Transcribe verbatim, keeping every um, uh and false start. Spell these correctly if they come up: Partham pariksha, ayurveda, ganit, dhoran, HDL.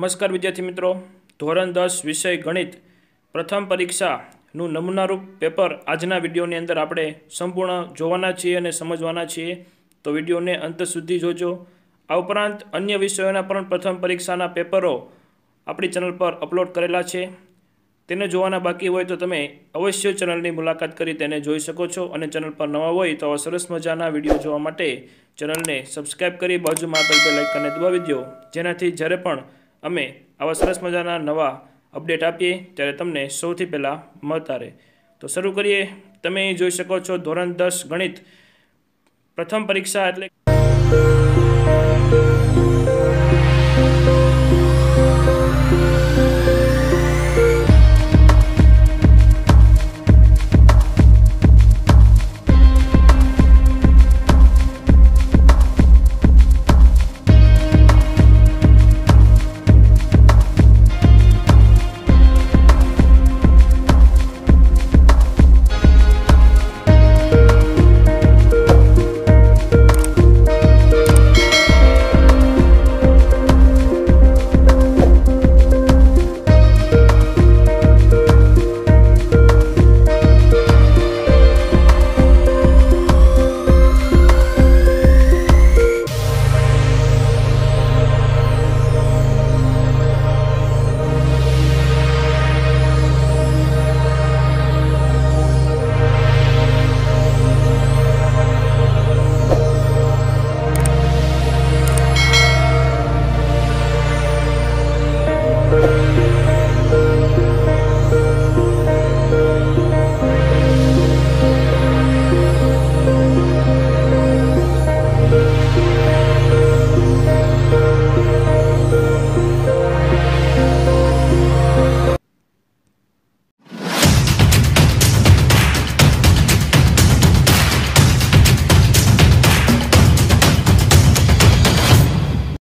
नमस्कार विद्यार्थी मित्रों, धोरण दस विषय गणित प्रथम परीक्षानु नमूनारूप पेपर आजना विडियोनी अंदर आपणे संपूर्ण जोवाना छीए अने समजवाना छीए, तो विडियोने अंत सुधी जोजो। आ उपरांत अन्य विषयोना पण प्रथम परीक्षाना पेपरो आपणी चेनल पर अपलोड करेला छे, तेने जोवाना बाकी होय तो तमे अवश्य चेनलनी मुलाकात करी तेने जोई शको छो। अने चेनल पर नवा होय तो आवा सरस मजाना विडियो जोवा माटे चेनलने सब्सक्राइब करी बाजुमां आपेल बेल आइकनने दबावी दो, जेनाथी ज्यारे पण अमे आवा सरस मजाना नवा अपडेट आपीए त्यारे तमने सौथी पहेला मळता रहे। तो शरू करिए। तमे जोई शको छो धोरण दस गणित प्रथम परीक्षा एटले